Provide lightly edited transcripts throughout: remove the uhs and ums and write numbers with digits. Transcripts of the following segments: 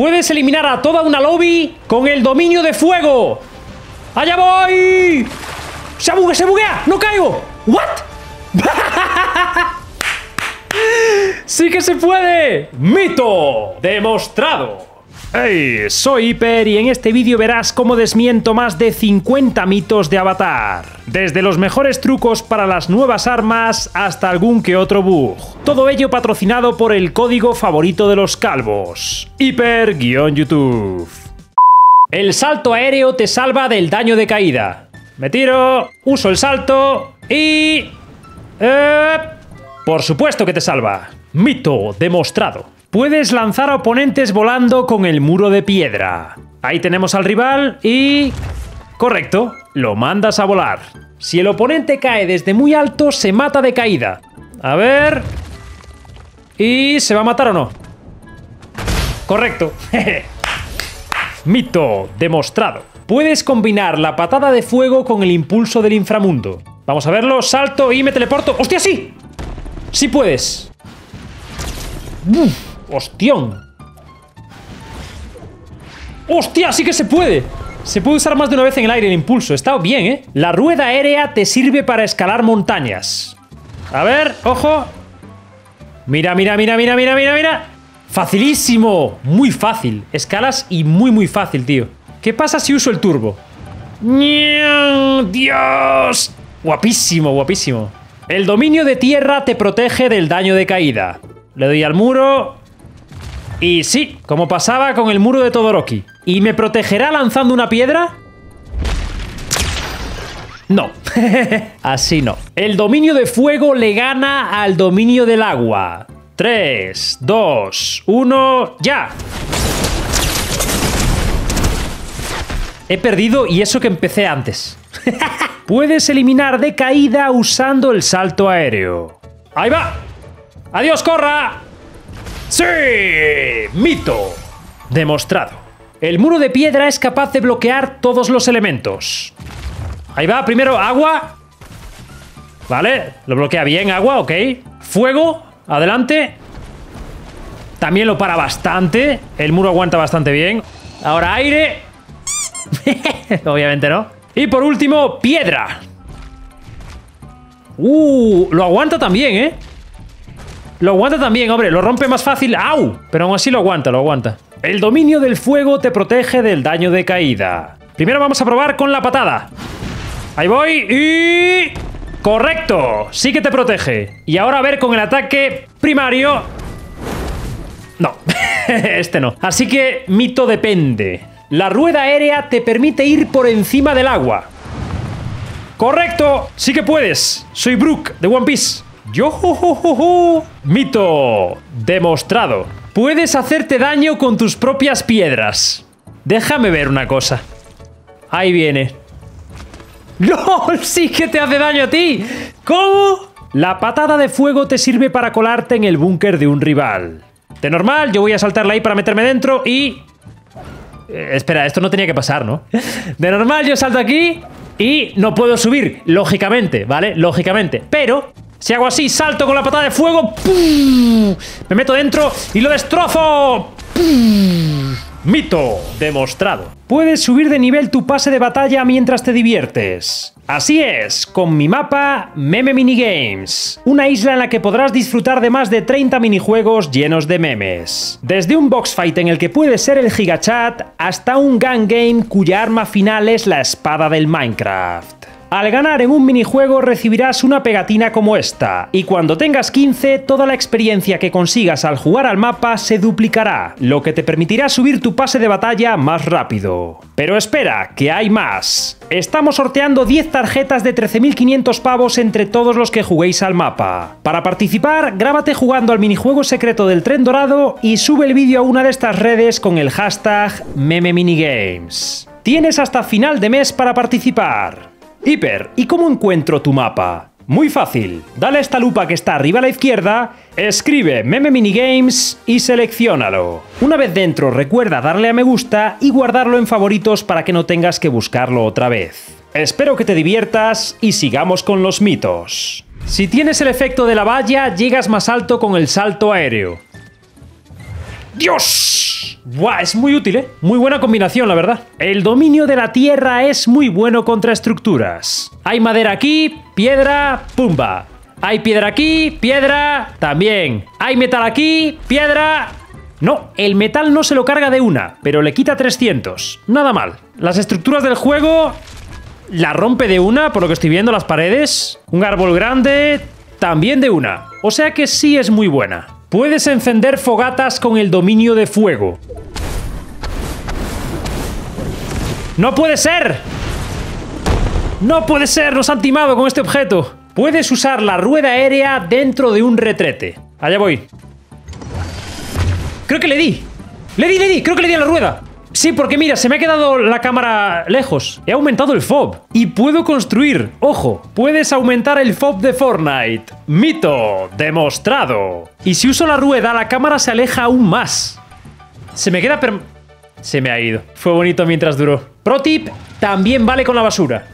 Puedes eliminar a toda una lobby con el dominio de fuego. ¡Allá voy! ¡Se buguea, se buguea! ¡No caigo! ¿What? ¡Sí que se puede! ¡Mito demostrado! Hey, soy Hiper y en este vídeo verás cómo desmiento más de 50 mitos de Avatar. Desde los mejores trucos para las nuevas armas hasta algún que otro bug. Todo ello patrocinado por el código favorito de los calvos. Hiper-YouTube. El salto aéreo te salva del daño de caída. Me tiro, uso el salto y... por supuesto que te salva. Mito demostrado. Puedes lanzar a oponentes volando con el muro de piedra. Ahí tenemos al rival y... correcto, lo mandas a volar. Si el oponente cae desde muy alto, se mata de caída. A ver... ¿y se va a matar o no? Correcto. Mito demostrado. Puedes combinar la patada de fuego con el impulso del inframundo. Vamos a verlo, salto y me teleporto. ¡Hostia, sí! ¡Sí puedes! ¡Uf! ¡Hostión! ¡Hostia! ¡Sí que se puede! Se puede usar más de una vez en el aire el impulso. Está bien, ¿eh? La rueda aérea te sirve para escalar montañas. A ver, ojo. Mira, mira, mira, mira, mira, mira, mira. ¡Facilísimo! Muy fácil. Escalas y muy, muy fácil, tío. ¿Qué pasa si uso el turbo? ¡Dios! Guapísimo, guapísimo. El dominio de tierra te protege del daño de caída. Le doy al muro... y sí, como pasaba con el muro de Todoroki. ¿Y me protegerá lanzando una piedra? No. Así no. El dominio de fuego le gana al dominio del agua. 3, 2, 1... ¡ya! He perdido y eso que empecé antes. Puedes eliminar de caída usando el salto aéreo. ¡Ahí va! ¡Adiós, corra! ¡Sí! Mito demostrado. El muro de piedra es capaz de bloquear todos los elementos. Ahí va, primero agua. Vale, lo bloquea bien, agua, ok. Fuego, adelante. También lo para bastante. El muro aguanta bastante bien. Ahora aire. Obviamente no. Y por último, piedra. Lo aguanta también, ¿eh? Lo aguanta también, hombre. Lo rompe más fácil. ¡Au! Pero aún así lo aguanta, lo aguanta. El dominio del fuego te protege del daño de caída. Primero vamos a probar con la patada. Ahí voy y... ¡correcto! Sí que te protege. Y ahora a ver con el ataque primario. No. Este no. Así que mito depende. La rueda aérea te permite ir por encima del agua. ¡Correcto! Sí que puedes. Soy Brook, de One Piece. Yo, mito demostrado. Puedes hacerte daño con tus propias piedras. Déjame ver una cosa. Ahí viene. ¡No! ¡Sí que te hace daño a ti! ¿Cómo? La patada de fuego te sirve para colarte en el búnker de un rival. De normal, yo voy a saltarla ahí para meterme dentro y... espera, esto no tenía que pasar, ¿no? De normal, yo salto aquí y no puedo subir, lógicamente, ¿vale? Lógicamente, pero... si hago así, salto con la patada de fuego, ¡pum! Me meto dentro y lo destrozo. ¡Pum! Mito demostrado. Puedes subir de nivel tu pase de batalla mientras te diviertes. Así es, con mi mapa Meme Minigames. Una isla en la que podrás disfrutar de más de 30 minijuegos llenos de memes. Desde un box fight en el que puedes ser el gigachat hasta un gun game cuya arma final es la espada del Minecraft. Al ganar en un minijuego recibirás una pegatina como esta, y cuando tengas 15, toda la experiencia que consigas al jugar al mapa se duplicará, lo que te permitirá subir tu pase de batalla más rápido. Pero espera, que hay más. Estamos sorteando 10 tarjetas de 13.500 pavos entre todos los que juguéis al mapa. Para participar, grábate jugando al minijuego secreto del tren dorado y sube el vídeo a una de estas redes con el hashtag MemeMinigames. Tienes hasta final de mes para participar. Hiper, ¿y cómo encuentro tu mapa? Muy fácil, dale a esta lupa que está arriba a la izquierda, escribe Meme Minigames y selecciónalo. Una vez dentro recuerda darle a me gusta y guardarlo en favoritos para que no tengas que buscarlo otra vez. Espero que te diviertas y sigamos con los mitos. Si tienes el efecto de la valla, llegas más alto con el salto aéreo. ¡Dios! Buah, es muy útil, ¿eh? Muy buena combinación, la verdad. El dominio de la tierra es muy bueno contra estructuras. Hay madera aquí, piedra, pumba. Hay piedra aquí, piedra, también. Hay metal aquí, piedra... No, el metal no se lo carga de una, pero le quita 300. Nada mal. Las estructuras del juego... La rompe de una, por lo que estoy viendo, las paredes. Un árbol grande, también de una. O sea que sí es muy buena. Puedes encender fogatas con el dominio de fuego. ¡No puede ser! ¡No puede ser! ¡Nos han timado con este objeto! Puedes usar la rueda aérea dentro de un retrete. Allá voy. Creo que le di. Le di. Creo que le di a la rueda. Sí, porque mira, se me ha quedado la cámara lejos. He aumentado el FOB. Y puedo construir. Ojo, puedes aumentar el FOB de Fortnite. Mito demostrado. Y si uso la rueda, la cámara se aleja aún más. Se me queda... Se me ha ido. Fue bonito mientras duró. Pro tip, también vale con la basura.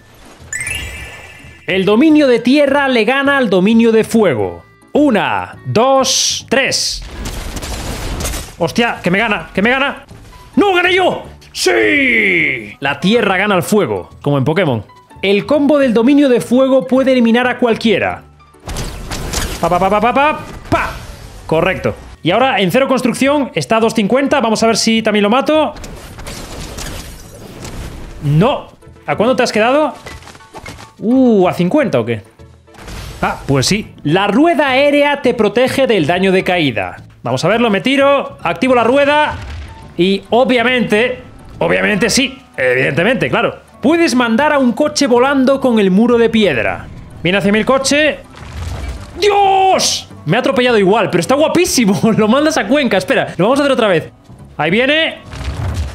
El dominio de tierra le gana al dominio de fuego. 1, 2, 3. Hostia, que me gana, ¡No, gané yo! ¡Sí! La tierra gana al fuego, como en Pokémon. El combo del dominio de fuego puede eliminar a cualquiera. Pa, pa, pa, pa, pa, pa, pa. Correcto. Y ahora en cero construcción está a 250. Vamos a ver si también lo mato. No. ¿A cuándo te has quedado? ¿A 50 o qué? Ah, pues sí. La rueda aérea te protege del daño de caída. Vamos a verlo, me tiro, activo la rueda... Y obviamente sí, evidentemente, claro. Puedes mandar a un coche volando con el muro de piedra. Viene hacia mí el coche. ¡Dios! Me ha atropellado igual, pero está guapísimo. Lo mandas a Cuenca, espera, lo vamos a hacer otra vez. Ahí viene.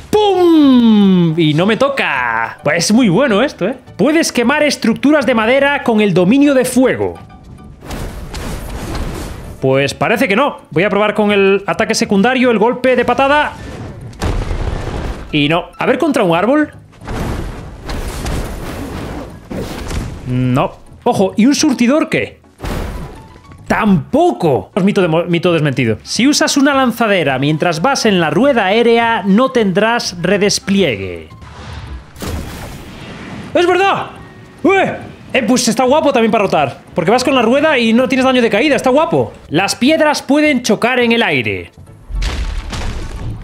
¡Pum! Y no me toca. Pues es muy bueno esto, ¿eh? Puedes quemar estructuras de madera con el dominio de fuego. Pues parece que no. Voy a probar con el ataque secundario, el golpe de patada... Y no. A ver, contra un árbol. No. Ojo, ¿y un surtidor qué? ¡Tampoco! Es mito desmentido. Si usas una lanzadera mientras vas en la rueda aérea, no tendrás redespliegue. ¡Es verdad! ¡Eh! Pues está guapo también para rotar. Porque vas con la rueda y no tienes daño de caída. Está guapo. Las piedras pueden chocar en el aire.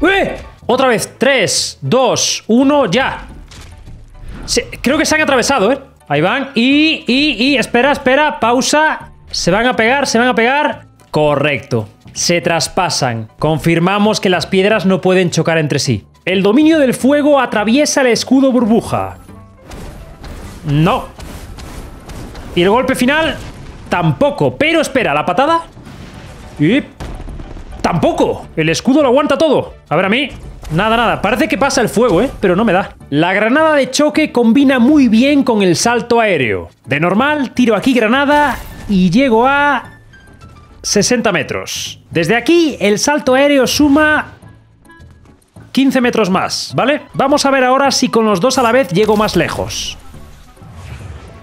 ¡Eh! Otra vez, 3, 2, 1, ya. Creo que se han atravesado, ¿eh? Ahí van. Espera, pausa. Se van a pegar. Correcto. Se traspasan. Confirmamos que las piedras no pueden chocar entre sí. El dominio del fuego atraviesa el escudo burbuja. No. Y el golpe final, tampoco. Pero espera, la patada. Y... ¡Tampoco! El escudo lo aguanta todo. A ver, a mí... Nada. Parece que pasa el fuego, ¿eh? Pero no me da. La granada de choque combina muy bien con el salto aéreo. De normal, tiro aquí granada y llego a... 60 metros. Desde aquí, el salto aéreo suma... 15 metros más, ¿vale? Vamos a ver ahora si con los dos a la vez llego más lejos.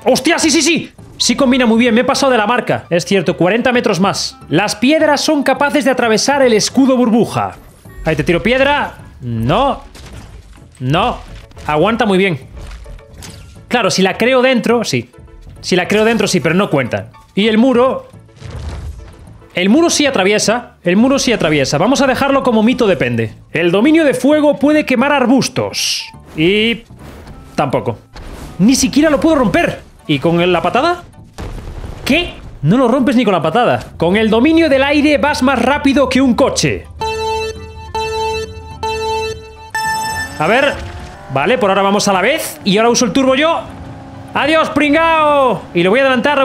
¡Hostia, sí! Sí combina muy bien, me he pasado de la marca. Es cierto, 40 metros más. Las piedras son capaces de atravesar el escudo burbuja. Ahí te tiro piedra. No. Aguanta muy bien. Claro, si la creo dentro, sí. Pero no cuenta. Y el muro... El muro sí atraviesa. Vamos a dejarlo como mito depende. El dominio de fuego puede quemar arbustos. Y... Tampoco. Ni siquiera lo puedo romper. ¿Y con la patada? ¿Qué? No lo rompes ni con la patada. Con el dominio del aire vas más rápido que un coche. A ver. Vale, por ahora vamos a la vez. Y ahora uso el turbo yo. ¡Adiós, pringao! Y lo voy a adelantar.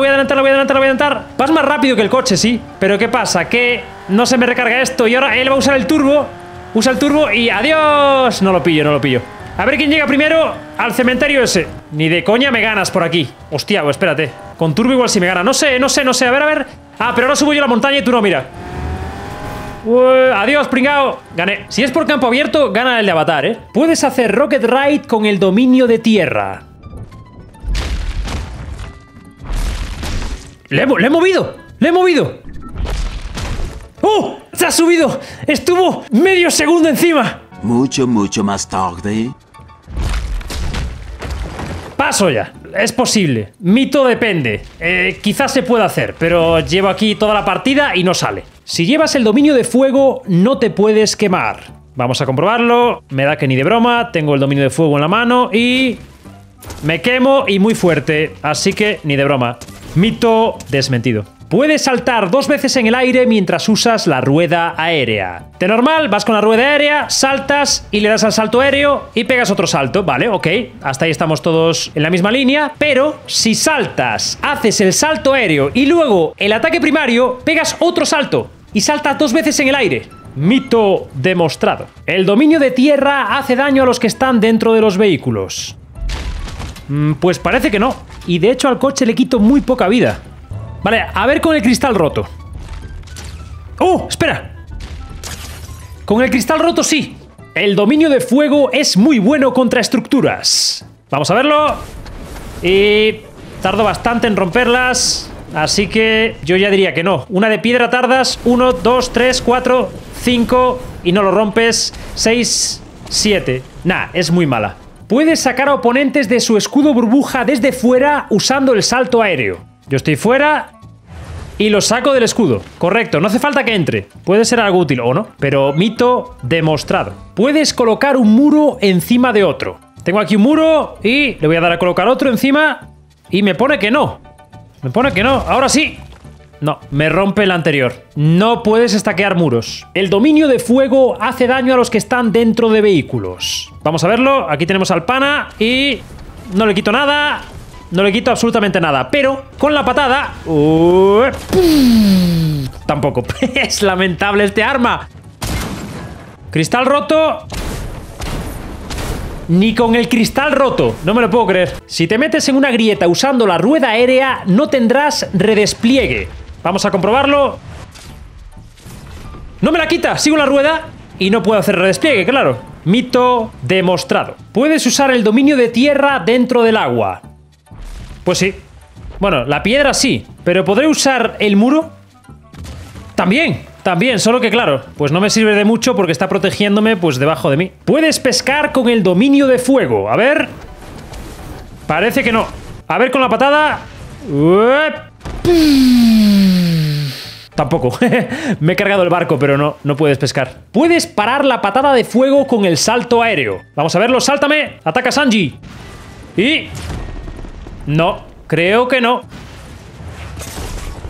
Vas más rápido que el coche, sí. Pero ¿qué pasa? Que no se me recarga esto. Y ahora él va a usar el turbo. Usa el turbo y ¡adiós! No lo pillo. A ver quién llega primero al cementerio ese. Ni de coña me ganas por aquí. Hostia, pues espérate. Con turbo igual si me gana. No sé. A ver. Ah, pero ahora subo yo la montaña y tú no, mira. Adiós, pringao. Gané. Si es por campo abierto, gana el de Avatar, ¿eh? Puedes hacer Rocket Ride con el dominio de tierra. ¡Le he movido! ¡Oh! ¡Se ha subido! ¡Estuvo medio segundo encima! Mucho más tarde. Paso ya. Es posible. Mito depende. Quizás se pueda hacer, pero llevo aquí toda la partida y no sale. Si llevas el dominio de fuego, no te puedes quemar. Vamos a comprobarlo. Me da que ni de broma. Tengo el dominio de fuego en la mano y... me quemo y muy fuerte. Así que ni de broma. Mito desmentido. Puedes saltar 2 veces en el aire mientras usas la rueda aérea. De normal, vas con la rueda aérea, saltas y le das al salto aéreo y pegas otro salto. Vale, ok. Hasta ahí estamos todos en la misma línea. Pero si saltas, haces el salto aéreo y luego el ataque primario, pegas otro salto y saltas 2 veces en el aire. Mito demostrado. El dominio de tierra hace daño a los que están dentro de los vehículos. Pues parece que no. Y de hecho al coche le quito muy poca vida. Vale, a ver con el cristal roto. ¡Oh, espera! Con el cristal roto sí. El dominio de fuego es muy bueno contra estructuras. Vamos a verlo. Y... tardo bastante en romperlas. Así que yo ya diría que no. Una de piedra tardas 1, 2, 3, 4, 5 y no lo rompes. 6, 7. Nah, es muy mala. Puedes sacar a oponentes de su escudo burbuja desde fuera usando el salto aéreo. Yo estoy fuera y lo saco del escudo. Correcto, no hace falta que entre. Puede ser algo útil o no, pero mito demostrado. Puedes colocar un muro encima de otro. Tengo aquí un muro y le voy a dar a colocar otro encima y me pone que no. Me pone que no. Ahora sí. No, me rompe el anterior. No puedes stackear muros. El dominio de fuego hace daño a los que están dentro de vehículos. Vamos a verlo. Aquí tenemos al pana y no le quito nada. No le quito absolutamente nada, pero con la patada... ¡pum! Tampoco. Es lamentable este arma. Cristal roto. Ni con el cristal roto. No me lo puedo creer. Si te metes en una grieta usando la rueda aérea, no tendrás redespliegue. Vamos a comprobarlo. ¡No me la quita! Sigo la rueda y no puedo hacer redespliegue, claro. Mito demostrado. Puedes usar el dominio de tierra dentro del agua. Pues sí. Bueno, la piedra sí. Pero ¿podré usar el muro? También. También, solo que claro, pues no me sirve de mucho porque está protegiéndome pues debajo de mí. Puedes pescar con el dominio de fuego. A ver. Parece que no. A ver con la patada. Tampoco. Me he cargado el barco, pero no puedes pescar. Puedes parar la patada de fuego con el salto aéreo. Vamos a verlo. Sáltame. Ataca Sanji. Y... no, creo que no.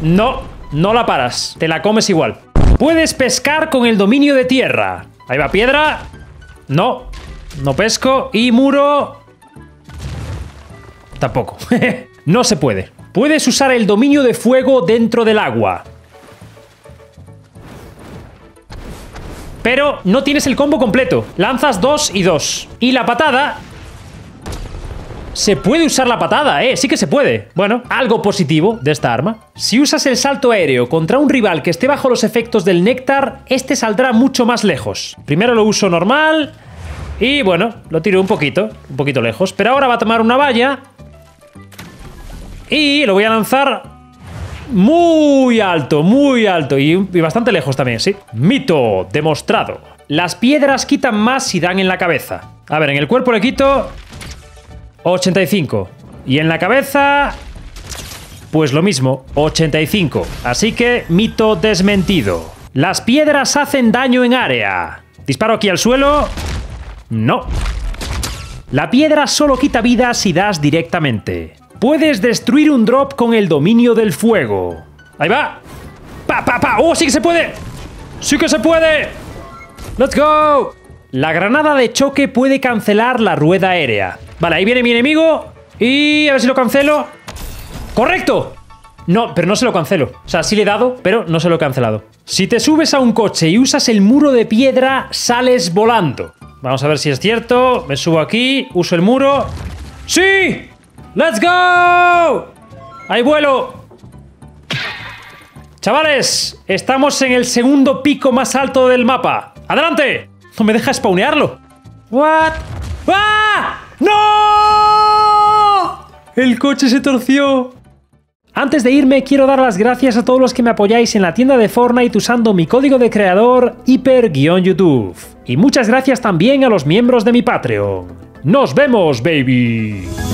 No, no la paras. Te la comes igual. Puedes pescar con el dominio de tierra. Ahí va piedra. No, no pesco. Y muro. Tampoco. No se puede. Puedes usar el dominio de fuego dentro del agua. Pero no tienes el combo completo. Lanzas 2 y 2. Y la patada... se puede usar la patada, sí que se puede. Bueno, algo positivo de esta arma. Si usas el salto aéreo contra un rival que esté bajo los efectos del néctar, este saldrá mucho más lejos. Primero lo uso normal y bueno, lo tiro un poquito lejos. Pero ahora va a tomar una valla y lo voy a lanzar muy alto y bastante lejos también, sí. Mito demostrado. Las piedras quitan más si dan en la cabeza. A ver, en el cuerpo le quito... 85. Y en la cabeza... pues lo mismo, 85. Así que, mito desmentido. Las piedras hacen daño en área. Disparo aquí al suelo. No. La piedra solo quita vida si das directamente. Puedes destruir un drop con el dominio del fuego. ¡Ahí va! ¡Pa, pa, pa! ¡Oh, sí que se puede! ¡Sí que se puede! ¡Let's go! La granada de choque puede cancelar la rueda aérea. Vale, ahí viene mi enemigo. Y a ver si lo cancelo. ¡Correcto! No, pero no se lo cancelo. O sea, sí le he dado, pero no se lo he cancelado. Si te subes a un coche y usas el muro de piedra, sales volando. Vamos a ver si es cierto. Me subo aquí, uso el muro. ¡Sí! ¡Let's go! ¡Ahí vuelo! Chavales, estamos en el segundo pico más alto del mapa. ¡Adelante! No me deja spawnearlo. ¿What? ¡Ah! ¡No! El coche se torció. Antes de irme, quiero dar las gracias a todos los que me apoyáis en la tienda de Fortnite usando mi código de creador Hiper-YouTube. Y muchas gracias también a los miembros de mi Patreon. ¡Nos vemos, baby!